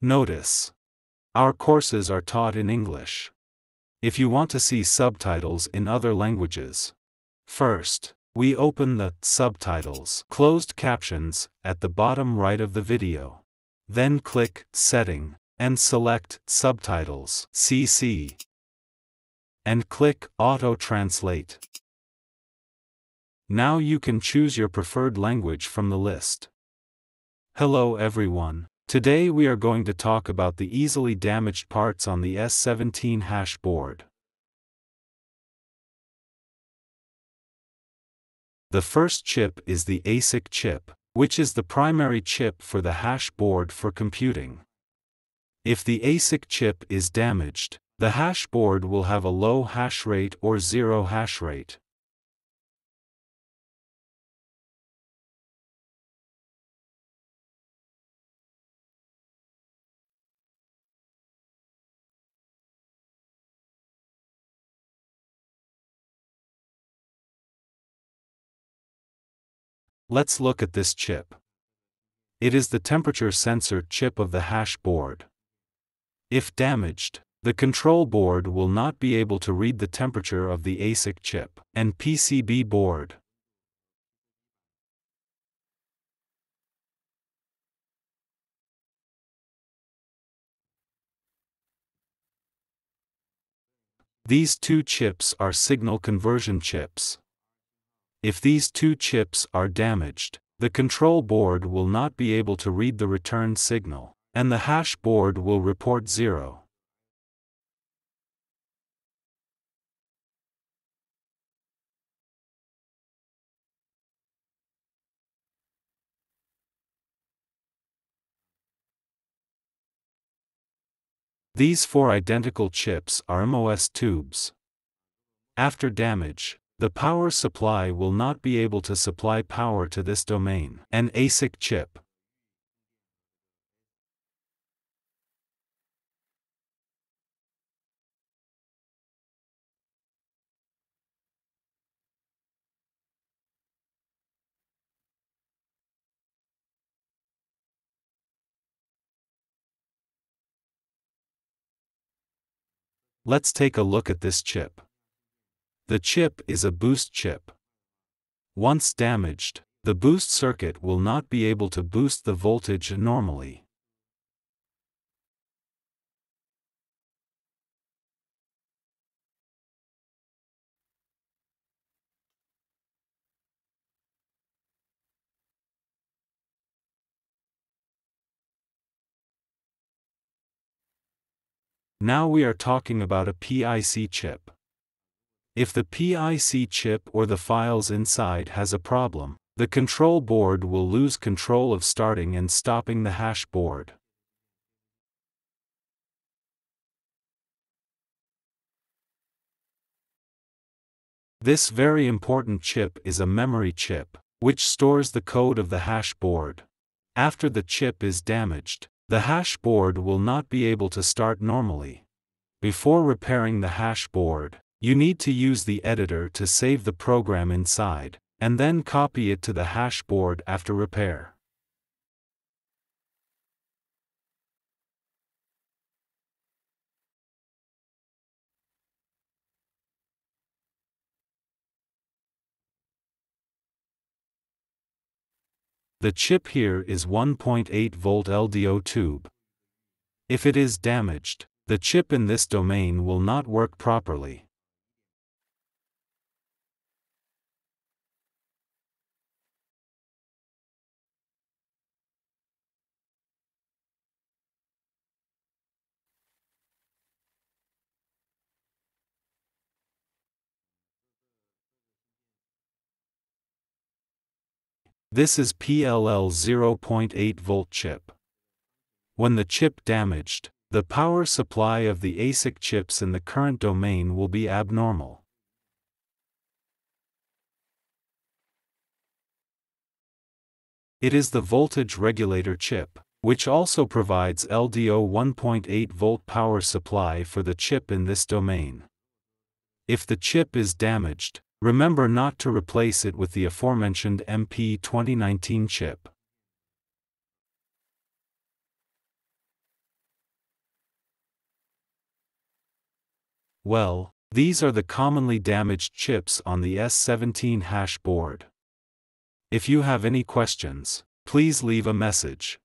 Notice: our courses are taught in English. If you want to see subtitles in other languages, first, we open the Subtitles closed captions at the bottom right of the video. Then click Setting and select Subtitles CC and click Auto Translate. Now you can choose your preferred language from the list. Hello everyone. Today we are going to talk about the easily damaged parts on the S17 hash board. The first chip is the ASIC chip, which is the primary chip for the hash board for computing. If the ASIC chip is damaged, the hash board will have a low hash rate or zero hash rate. Let's look at this chip. It is the temperature sensor chip of the hash board. If damaged, the control board will not be able to read the temperature of the ASIC chip and PCB board. These two chips are signal conversion chips. If these two chips are damaged, the control board will not be able to read the return signal, and the hash board will report zero. These four identical chips are MOS tubes. After damage, the power supply will not be able to supply power to this domain and ASIC chip. Let's take a look at this chip. The chip is a boost chip. Once damaged, the boost circuit will not be able to boost the voltage normally. Now we are talking about a PIC chip. If the PIC chip or the files inside has a problem, the control board will lose control of starting and stopping the hash board. This very important chip is a memory chip, which stores the code of the hash board. After the chip is damaged, the hash board will not be able to start normally. Before repairing the hash board, you need to use the editor to save the program inside, and then copy it to the hash board after repair. The chip here is 1.8 volt LDO tube. If it is damaged, the chip in this domain will not work properly. This is PLL 0.8 volt chip. When the chip damaged, the power supply of the ASIC chips in the current domain will be abnormal. It is the voltage regulator chip, which also provides LDO 1.8 volt power supply for the chip in this domain. If the chip is damaged, remember not to replace it with the aforementioned MP2019 chip. Well, these are the commonly damaged chips on the S17 hash board. If you have any questions, please leave a message.